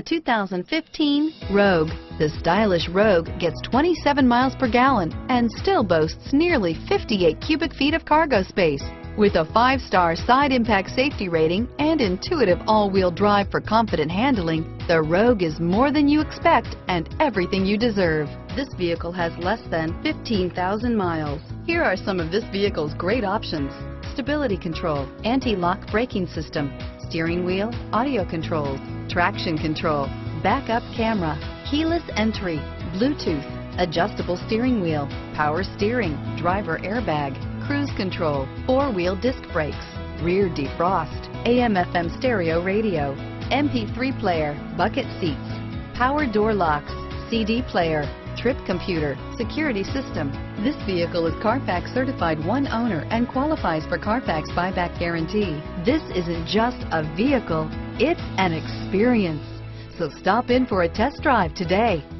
The 2015 Rogue. The stylish Rogue gets 27 miles per gallon and still boasts nearly 58 cubic feet of cargo space. With a 5-star side impact safety rating and intuitive all-wheel drive for confident handling, the Rogue is more than you expect and everything you deserve. This vehicle has less than 15,000 miles. Here are some of this vehicle's great options: stability control, anti-lock braking system, steering wheel audio controls, traction control, backup camera, keyless entry, Bluetooth, adjustable steering wheel, power steering, driver airbag, cruise control, 4-wheel disc brakes, rear defrost, AM/FM stereo radio, MP3 player, bucket seats, power door locks, CD player, trip computer, security system. This vehicle is Carfax certified one owner and qualifies for Carfax buyback guarantee. This isn't just a vehicle, it's an experience. So stop in for a test drive today.